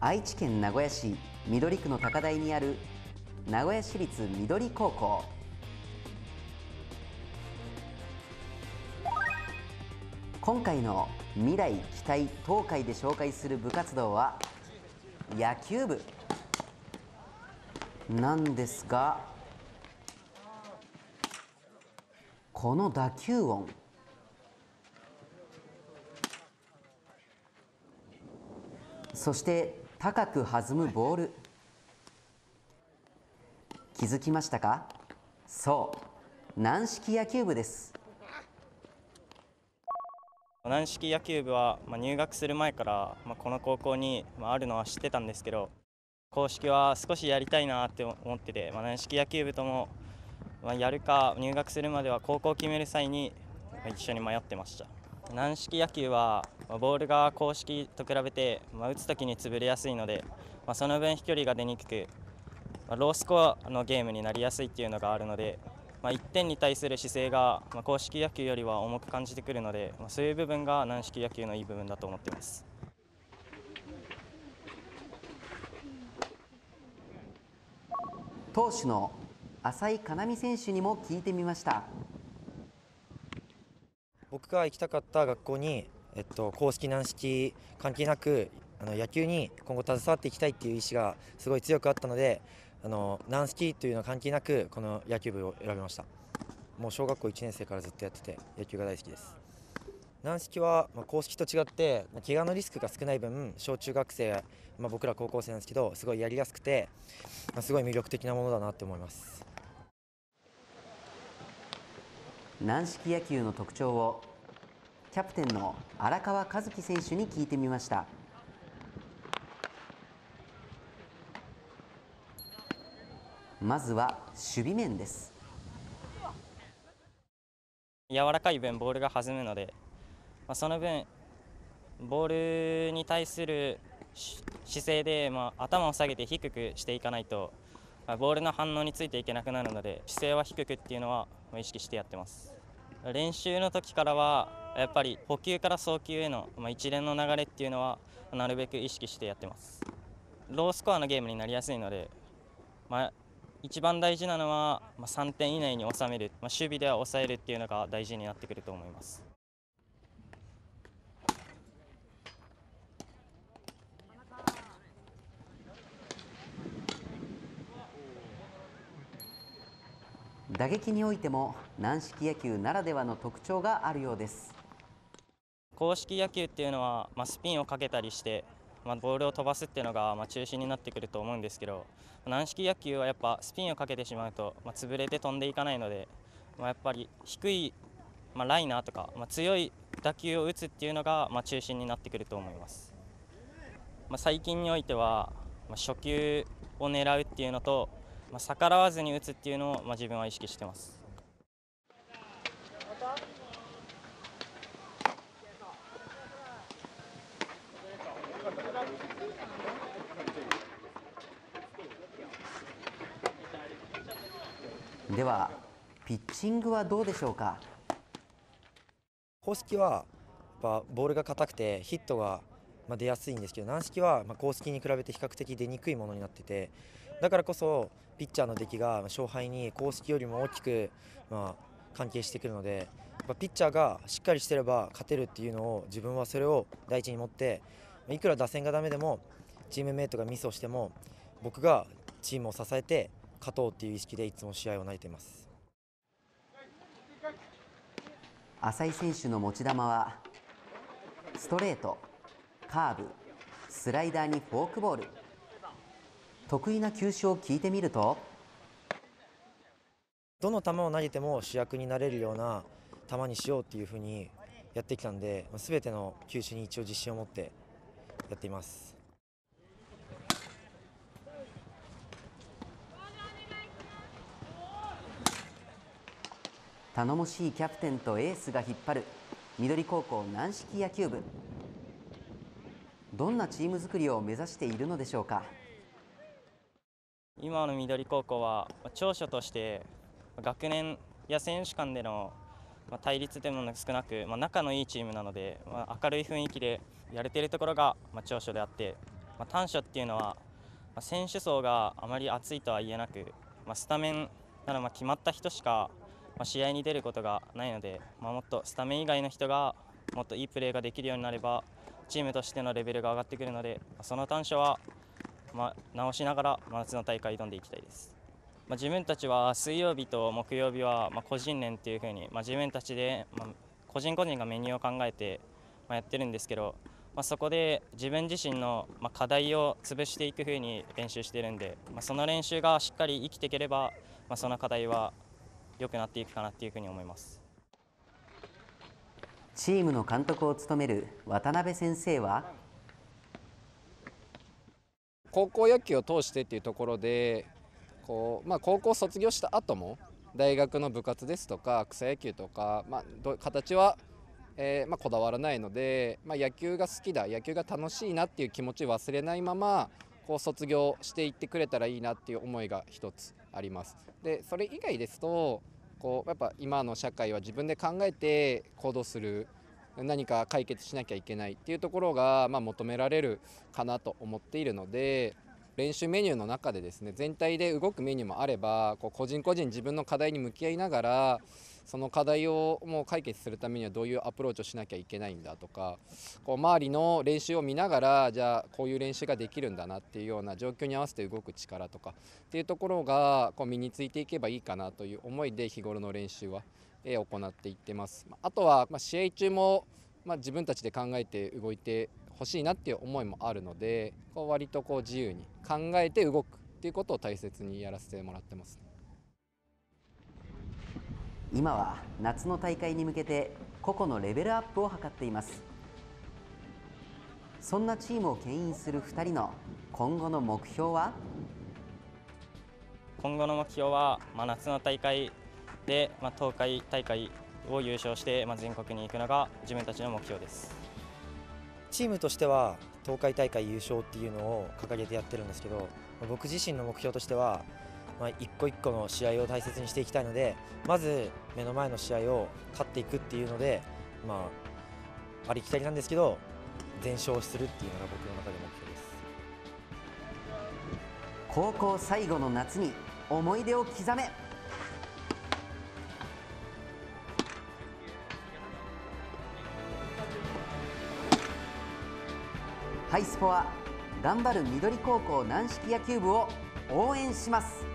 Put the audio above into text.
愛知県名古屋市緑区の高台にある名古屋市立緑高校。今回の未来期待東海で紹介する部活動は野球部なんですが、この打球音、そして高く弾むボール、気づきましたか？そう、軟式野球部です。軟式野球部は入学する前からこの高校にあるのは知ってたんですけど、硬式は少しやりたいなって思ってて、軟式野球部ともやるか入学するまでは高校を決める際に一緒に迷ってました。軟式野球はボールが硬式と比べて打つときに潰れやすいので、その分飛距離が出にくくロースコアのゲームになりやすいっていうのがあるので、1点に対する姿勢が硬式野球よりは重く感じてくるので、そういう部分が軟式野球のいい部分だと思っています。投手の浅井叶美選手にも聞いてみました。僕が行きたかった学校に、硬式軟式関係なく野球に今後携わっていきたいっていう意思がすごい強くあったので、軟式というのは関係なくこの野球部を選びました。もう小学校1年生からずっとやってて野球が大好きです。軟式は硬式と違って怪我のリスクが少ない分、小中学生、僕ら高校生なんですけど、すごいやりやすくて、すごい魅力的なものだなって思います。軟式野球の特徴をキャプテンの荒川和樹選手に聞いてみました。まずは守備面です。柔らかい分ボールが弾むので、その分ボールに対する姿勢で頭を下げて低くしていかないとボールの反応についていけなくなるので、姿勢は低くっていうのは意識してやってます。練習の時からはやっぱり捕球から送球への一連の流れっていうのはなるべく意識してやってます。ロースコアのゲームになりやすいので、一番大事なのは3点以内に収める、守備では抑えるっていうのが大事になってくると思います。打撃においても軟式野球ならではの特徴があるようです。硬式野球っていうのはスピンをかけたりして、ボールを飛ばすっていうのが中心になってくると思うんですけど、軟式野球はやっぱスピンをかけてしまうと潰れて飛んでいかないので、やっぱり低いライナーとか強い打球を打つっていうのが中心になってくると思います。最近においては初球を狙うっていうのと逆らわずに打つっていうのを自分は意識してます。ではピッチングはどうでしょうか。硬式はやっぱボールが硬くてヒットが出やすいんですけど、軟式は硬式に比べて比較的出にくいものになってて、だからこそピッチャーの出来が勝敗に硬式よりも大きく関係してくるので、やっぱピッチャーがしっかりしてれば勝てるっていうのを、自分はそれを第一に持って、いくら打線がダメでもチームメイトがミスをしても僕がチームを支えて勝とうという意識でいつも試合を投げています。浅井選手の持ち球はストレート、カーブ、スライダーにフォークボール。得意な球種を聞いてみると、どの球を投げても主役になれるような球にしようというふうにやってきたので、すべての球種に一応自信を持ってやっています。頼もしいキャプテンとエースが引っ張る緑高校軟式野球部、どんなチーム作りを目指しているのでしょうか。今の緑高校は長所として学年や選手間での対立でも少なく仲のいいチームなので、明るい雰囲気でやれているところが長所であって、短所っていうのは、選手層があまり厚いとは言えなく、スタメンなら決まった人しか試合に出ることがないので、もっとスタメン以外の人がもっといいプレーができるようになればチームとしてのレベルが上がってくるので、その短所は直しながら夏の大会挑んでいきたいです。自分たちは水曜日と木曜日は個人練というふうに自分たちで個人個人がメニューを考えてやってるんですけど、そこで自分自身の課題を潰していくふうに練習してるんで、その練習がしっかり生きていければその課題は良くなっていくかなというふうに思います。チームの監督を務める渡辺先生は、高校野球を通してというところで高校卒業した後も大学の部活ですとか草野球とか、形は、こだわらないので、野球が好きだ、野球が楽しいなっていう気持ちを忘れないまま卒業していってくれたらいいなっていう思いが一つあります。でそれ以外ですとやっぱ今の社会は自分で考えて行動する、何か解決しなきゃいけないっていうところが求められるかなと思っているので。練習メニューの中でですね、全体で動くメニューもあれば、個人個人自分の課題に向き合いながら、その課題を解決するためにはどういうアプローチをしなきゃいけないんだとか、周りの練習を見ながら、じゃあこういう練習ができるんだなっていうような状況に合わせて動く力とかっていうところが身についていけばいいかなという思いで日頃の練習は行っていってます。あとは試合中も自分たちで考えて動いて欲しいなっていう思いもあるので、割と自由に考えて動くっていうことを大切にやらせてもらってます。今は夏の大会に向けて個々のレベルアップを図っています。そんなチームを牽引する2人の今後の目標は？今後の目標は夏の大会で東海大会を優勝して全国に行くのが自分たちの目標です。チームとしては東海大会優勝っていうのを掲げてやってるんですけど、僕自身の目標としては一個一個の試合を大切にしていきたいので、まず目の前の試合を勝っていくっていうので、ありきたりなんですけど全勝するっていうのが僕の中で目標です。高校最後の夏に思い出を刻め。ハイスポは頑張る緑高校軟式野球部を応援します。